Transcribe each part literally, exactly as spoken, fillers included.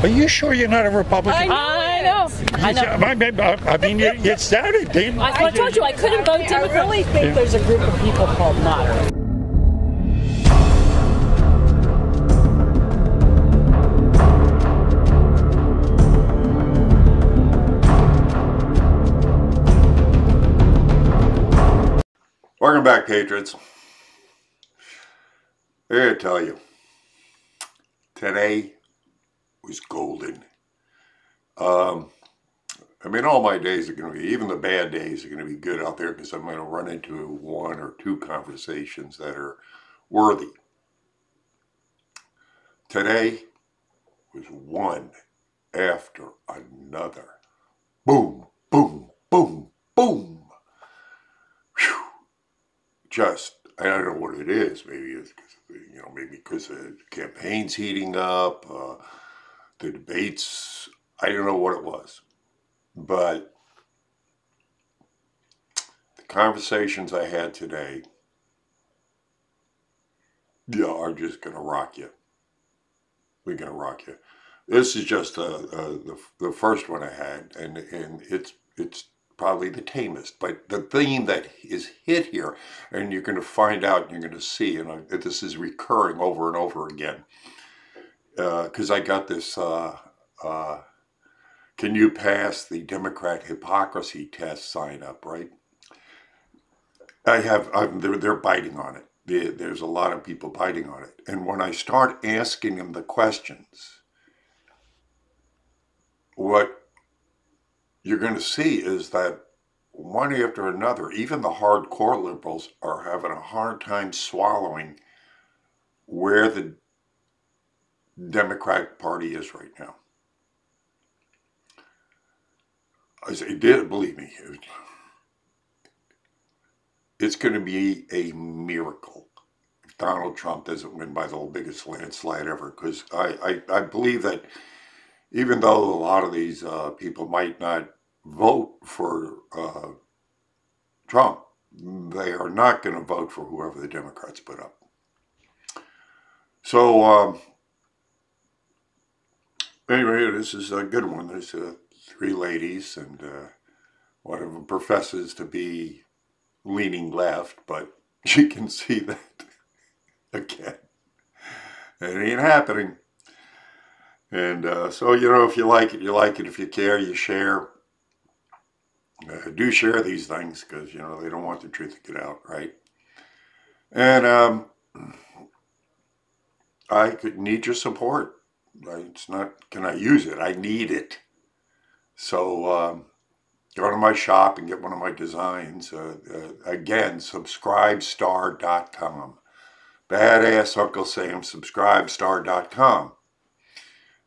Are you sure you're not a Republican? I know. I know. I know. I mean, you, you started, didn't I, I told you I couldn't vote Democrat. I really think there's a group of people called moderates. Welcome back, patrons. I'm here to tell you, today was golden. Um, I mean, all my days are going to be, even the bad days are going to be good out there because I'm going to run into one or two conversations that are worthy. Today was one after another. Boom, boom, boom, boom. Just, I don't know what it is. Maybe it's because, you know, maybe because the campaign's heating up, uh, the debates. I don't know what it was, but the conversations I had today, yeah, are just gonna rock you. We're gonna rock you. This is just uh, uh, the the first one I had, and and it's it's. Probably the tamest, but the theme that is hit here, and you're going to find out, and you're going to see, and I, this is recurring over and over again, because uh, I got this, uh, uh, can you pass the Democrat hypocrisy test sign up, right? I have, I'm, they're, they're biting on it. There, there's a lot of people biting on it. And when I start asking them the questions, what you're going to see is that one after another, even the hardcore liberals are having a hard time swallowing where the Democratic Party is right now. I say, believe me, it's going to be a miracle if Donald Trump doesn't win by the biggest landslide ever, because I, I, I believe that even though a lot of these uh, people might not vote for uh, Trump, they are not going to vote for whoever the Democrats put up. So, um, anyway, this is a good one. There's uh, three ladies, and uh, one of them professes to be leaning left, but you can see that again. It ain't happening. And uh, so, you know, if you like it, you like it. If you care, you share. Uh, do share these things because, you know, they don't want the truth to get out, right? And um, I could need your support. Right? It's not, can I use it? I need it. So um, go to my shop and get one of my designs. Uh, uh, again, subscribestar dot com. Badass Uncle Sam, subscribestar dot com.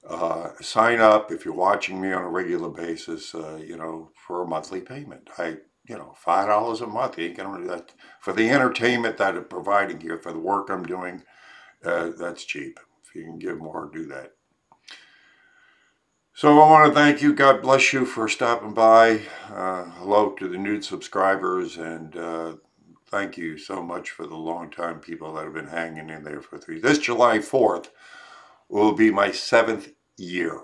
Uh, sign up if you're watching me on a regular basis, uh, you know, for a monthly payment. I, you know, five dollars a month, you ain't gonna do that. For the entertainment that I'm providing here, for the work I'm doing, uh, that's cheap. If you can give more, do that. So I want to thank you. God bless you for stopping by. Uh, hello to the new subscribers, and uh, thank you so much for the long-time people that have been hanging in there for three. This July fourth, will be my seventh year.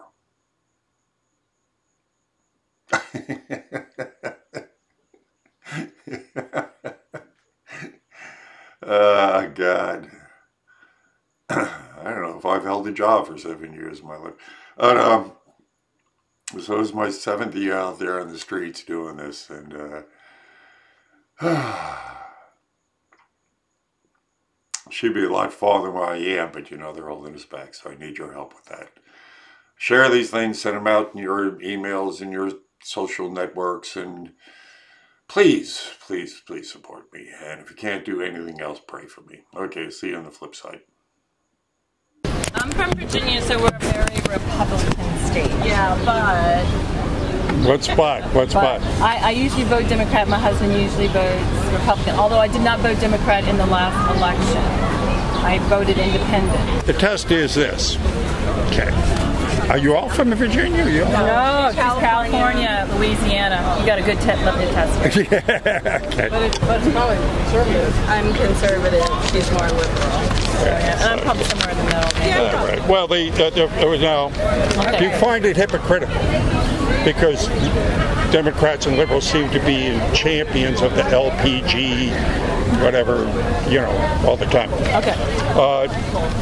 Oh, God. I don't know if I've held a job for seven years in my life. But, um, so it's my seventh year out there on the streets doing this. And uh, should be a lot farther than where I am, but you know, they're holding us back, so I need your help with that. Share these things, send them out in your emails and your social networks, and please, please, please support me. And if you can't do anything else, pray for me. Okay, see you on the flip side. I'm from Virginia, so we're a very Republican state. Yeah, but... What's spot? What's spot? I, I usually vote Democrat. My husband usually votes Republican, although I did not vote Democrat in the last election. I voted independent. The test is this. Okay. Are you all from Virginia? Are you all no, she's California, California, Louisiana. You got a good te lovely tester. Yeah, okay. But it's, but it's probably conservative. I'm conservative. She's more liberal. So, yeah. And I'm probably somewhere in the middle. Maybe. Yeah, all right. Well, the, the, the, the, now, okay. Do you find it hypocritical? Because Democrats and liberals seem to be champions of the L P G, whatever, you know, all the time. Okay. Uh,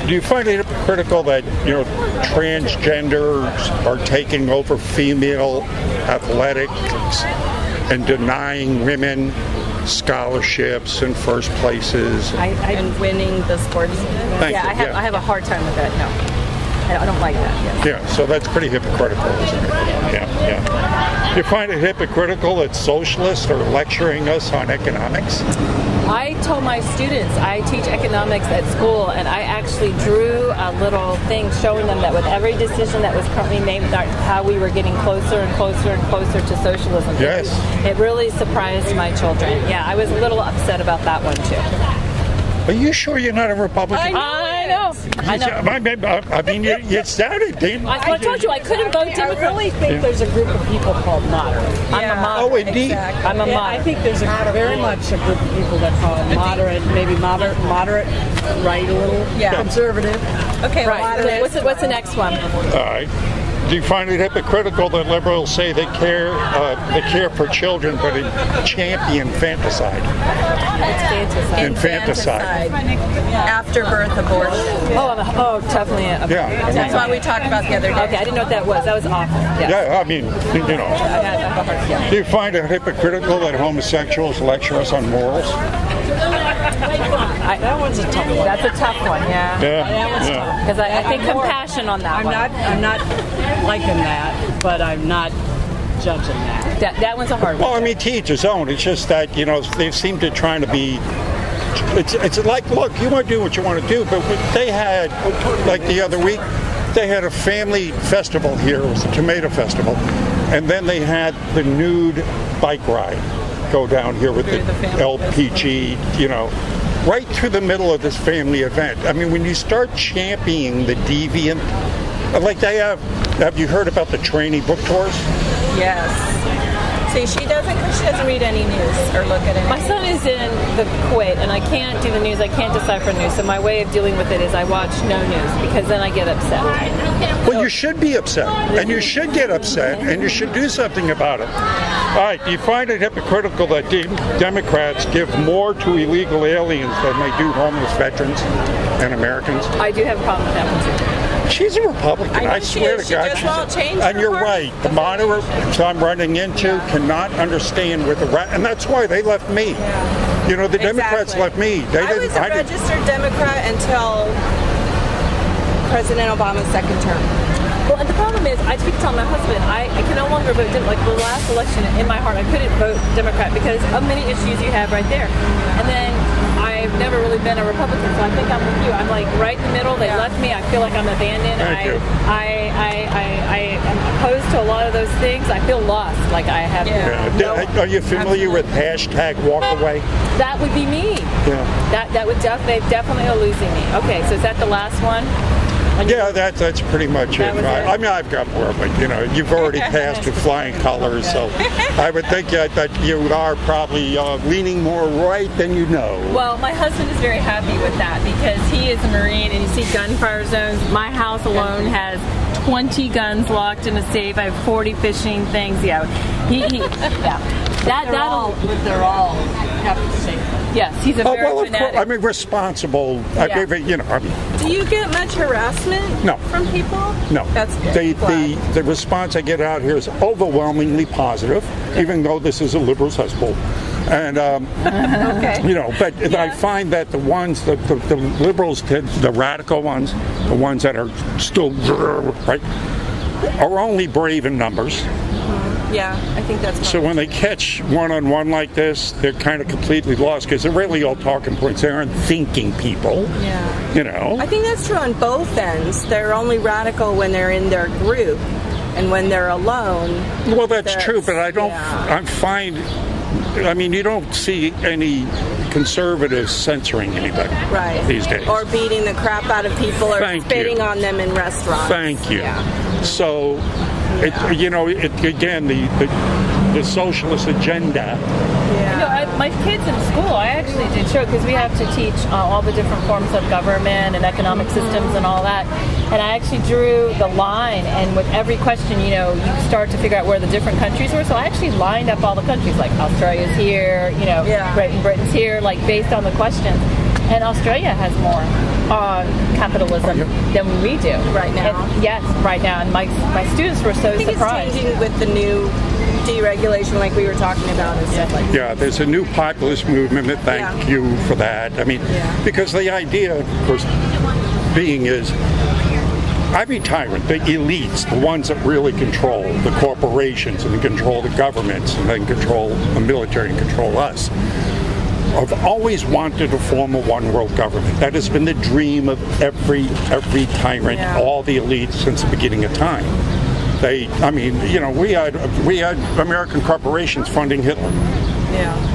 do you find it hypocritical that, you know, transgenders are taking over female athletics and denying women scholarships and first places? I, I'm winning the sports. Thank yeah, you, I have, yeah, I have a hard time with that now. I don't like that. Yes. Yeah, so that's pretty hypocritical, isn't it? Yeah, yeah. You find it hypocritical that socialists are lecturing us on economics? I told my students, I teach economics at school, and I actually drew a little thing showing them that with every decision that was currently made, how we were getting closer and closer and closer to socialism. Yes. It really surprised my children. Yeah, I was a little upset about that one, too. Are you sure you're not a Republican? I I know. I know. I mean, you, you sounded, didn't I, I told you I couldn't vote Democrat. I really think yeah. there's a group of people called moderates. Yeah. I'm a moderate. Oh, indeed. Exactly. I'm a yeah, moderate. I think there's a, very much a group of people that call it moderate, maybe moderate, moderate, right a little, yeah. conservative. Okay, right. Moderate. What's the, what's the next one? All right. Do you find it hypocritical that liberals say they care uh, they care for children, but champion fanticide? It's fanticide. Infanticide. Afterbirth abortion. Oh, oh, definitely. Yeah. That's why we talked about the other day. Okay, I didn't know what that was. That was awful. Yeah, yeah I mean, you know. Do you find it hypocritical that homosexuals lecture us on morals? I, that one's a tough one. That's a tough one, yeah. yeah. That one's yeah. tough. Because I, I think I'm compassion more, on that I'm one. Not, I'm not liking that, but I'm not judging that. That, that one's a hard well, one. Well, I mean, to each his own. It's just that, you know, they seem to try to be... It's, it's like, look, you want to do what you want to do, but they had, like the other week, they had a family festival here. It was a tomato festival. And then they had the nude bike ride go down here with the, the L P G, you know, right through the middle of this family event. I mean, when you start championing the deviant, like they have, have you heard about the trainee book tours? Yes. See, she doesn't, because she doesn't read any news or look at it. My son is in the Kuwait, and I can't do the news, I can't decipher news, so my way of dealing with it is I watch no news, because then I get upset. Well, so, you should be upset, and you should get upset, and you should do something about it. All right, do you find it hypocritical that de Democrats give more to illegal aliens than they do homeless veterans and Americans? I do have a problem with that one, too. She's a Republican. I, I swear to God. She just change and you're right. The moderate I'm running into yeah. cannot understand with the right, and that's why they left me. Yeah. You know, the exactly. Democrats left me. They I didn't, was a I registered didn't. Democrat until President Obama's second term. Well, and the problem is, I keep telling my husband, I, I can no longer vote Democrat. Like the last election, in my heart, I couldn't vote Democrat because of many issues you have right there, and then. I've never really been a Republican, so I think I'm with you. I'm like right in the middle. They yeah. left me. I feel like I'm abandoned. Thank I, you. I, I, I, I am opposed to a lot of those things. I feel lost. Like I have. Yeah. Yeah. No, are you familiar I'm, with hashtag walk away? That would be me. Yeah. That that would def they definitely are losing me. Okay, so is that the last one? Yeah, that's that's pretty much that it. Right? it. I mean, I've got more, but you know, you've already passed with flying colors, so I would think uh, that you are probably uh, leaning more right than you know. Well, my husband is very happy with that because he is a Marine, and you see gunfire zones. My house alone has twenty guns locked in a safe. I have forty fishing things. Yeah, he, he yeah. that that all. But they're all have to safe. Yes, he's a very oh, well, fanatic. I mean, responsible. Yeah. I mean, you know. I mean, do you get much harassment? No. From people? No. That's the the the response I get out here is overwhelmingly positive, yeah. even though this is a liberal's household. And um, okay. you know, but yeah. I find that the ones the, the, the liberals, the radical ones, the ones that are still right, are only brave in numbers. Yeah, I think that's so when they catch one-on-one like this, they're kind of completely lost because they're really all talking points. They aren't thinking people. Yeah. You know? I think that's true on both ends. They're only radical when they're in their group and when they're alone. Well, that's, that's true, but I don't... Yeah. I find... I mean, you don't see any conservatives censoring anybody right. these days. Or beating the crap out of people or Thank spitting you. on them in restaurants. Thank you. Yeah. So, yeah. It, you know, it, again, the, the, the socialist agenda. Yeah. No, I, my kids in school, I actually did show, because we have to teach uh, all the different forms of government and economic mm-hmm. systems and all that. And I actually drew the line, and with every question, you know, you start to figure out where the different countries were. So I actually lined up all the countries, like Australia's here, you know, yeah. Britain, Britain's here, like based on the questions. And Australia has more on uh, capitalism than we do right now. And, yes, right now. And my my students were so surprised. I think surprised. It's changing with the new deregulation, like we were talking about, and stuff yeah. like that. Yeah, there's a new populist movement. Thank yeah. you for that. I mean, yeah. because the idea, of course, being is. Every tyrant, the elites, the ones that really control the corporations and control the governments and then control the military and control us, have always wanted to form a one-world government. That has been the dream of every every tyrant, yeah. all the elites since the beginning of time. They, I mean, you know, we had we had American corporations funding Hitler. Yeah.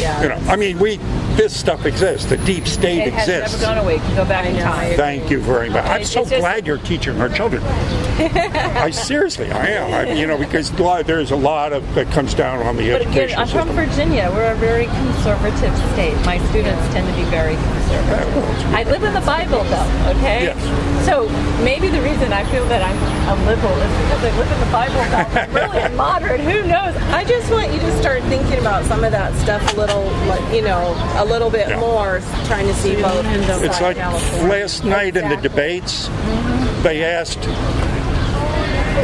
Yeah. You know, I mean, we. This stuff exists. The deep state it has exists. Never gone away. Go back in time. Thank you very much. I'm so glad you're teaching our children. I seriously, I am. I, you know, because there's a lot of that comes down on the but education again, I'm system. From Virginia. We're a very conservative state. My students tend to be very conservative. Well, I live in the Bible, though. Okay. Yes. So maybe the reason I feel that I'm a liberal is because I live in the Bible. I'm really moderate. Who knows? I just want you to start thinking about some of that stuff a little, like, you know. A little bit yeah. more, trying to see both. It's like last night exactly. in the debates, mm-hmm. they asked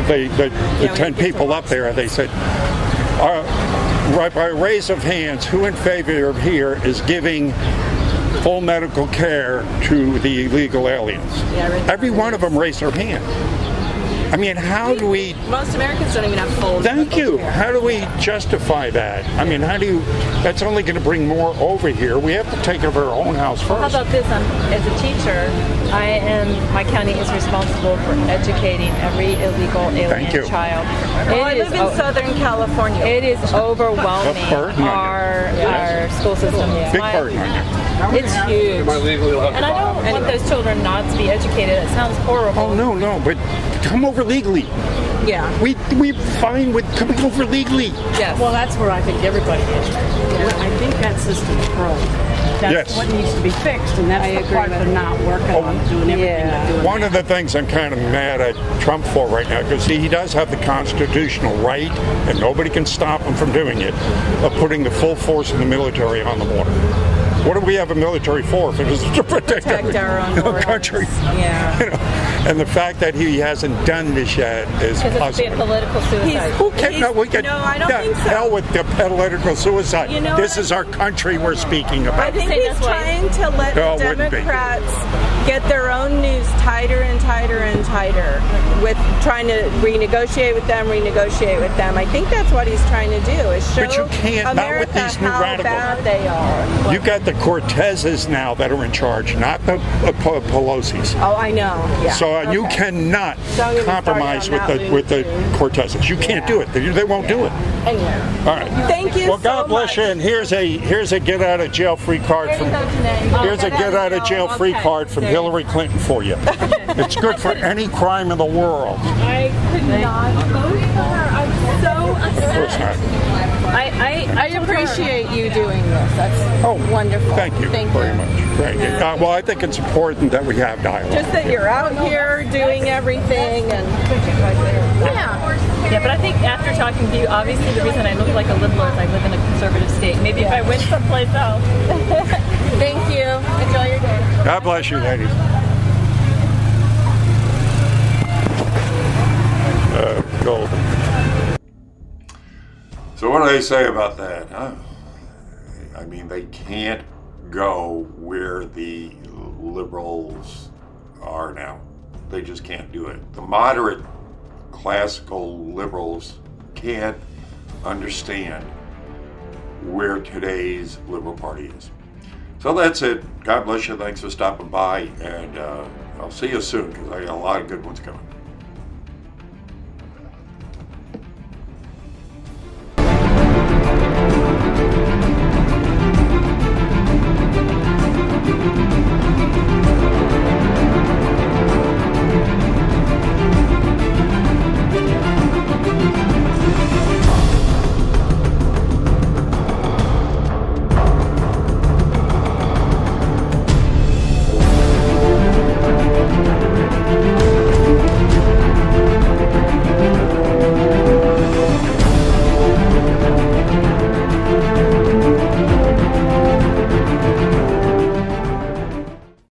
they, the, the yeah, ten people up there, they said, uh, by raise of hands, who in favor of here is giving full medical care to the illegal aliens? Yeah, right. Every one of them raised their hand. I mean, how do we... Most Americans don't even have full... Thank you. Care. How do we justify that? I mean, how do you... That's only going to bring more over here. We have to take over our own house first. How about this? I'm, as a teacher, I am... My county is responsible for educating every illegal alien Thank you. child. Well, I live in Southern California. It is overwhelming, our, yes. our school system. Yeah. Big burden on you. It's huge. And I don't want those children not to be educated. It sounds horrible. Oh, no, no, but... Come over legally. Yeah. We we fine with coming over legally. Yes. Well, that's where I think everybody is. Yeah. I think that system's broke. That's yes. what needs to be fixed, and that's I the agree part they're not working oh, on doing everything yeah. they're doing. One now. of the things I'm kind of mad at Trump for right now, because he does have the constitutional right, and nobody can stop him from doing it, of putting the full force of the military on the border. What do we have a military for if it was to protect, protect our own borders. country? Yeah. You know, and the fact that he hasn't done this yet is possible. It's a political suicide. Who can, no, we can, no, I don't yeah, think so. Hell with the political suicide. You know this what? is our country we're speaking about. I think he's trying to let no, the Democrats get their own news tighter and tighter and tighter with trying to renegotiate with them, renegotiate with them. I think that's what he's trying to do is show but you can't, America not with these new how radicals. bad they are. What? You've got the Cortezes now that are in charge, not the uh, Pelosi's. Oh, I know. Yeah. So uh, okay. you cannot compromise with the with the Cortezes. You yeah. can't do it. They, they won't yeah. do it. Anyway. All right. Thank you. Well, God so bless much. you. And here's a here's a get out of jail free card from here's a get out of jail free card from Hillary Clinton for you. It's good for any crime in the world. I could not vote for her. I'm so upset. Of course not. I, I, I appreciate you doing this. That's oh, wonderful. Thank you thank very you. much. Thank yeah. you. Uh, well, I think it's important that we have dialogue. Just that you're out here doing everything. and Yeah. Yeah, but I think after talking to you, obviously the reason I look like a liberal is I live in a conservative state. Maybe yeah. if I went someplace else. Thank you. Enjoy your day. God bless you, ladies. Uh, golden. So what do they say about that? Huh? I mean, they can't go where the liberals are now. They just can't do it. The moderate classical liberals can't understand where today's Liberal Party is. So that's it. God bless you. Thanks for stopping by, and uh, I'll see you soon because I got a lot of good ones coming.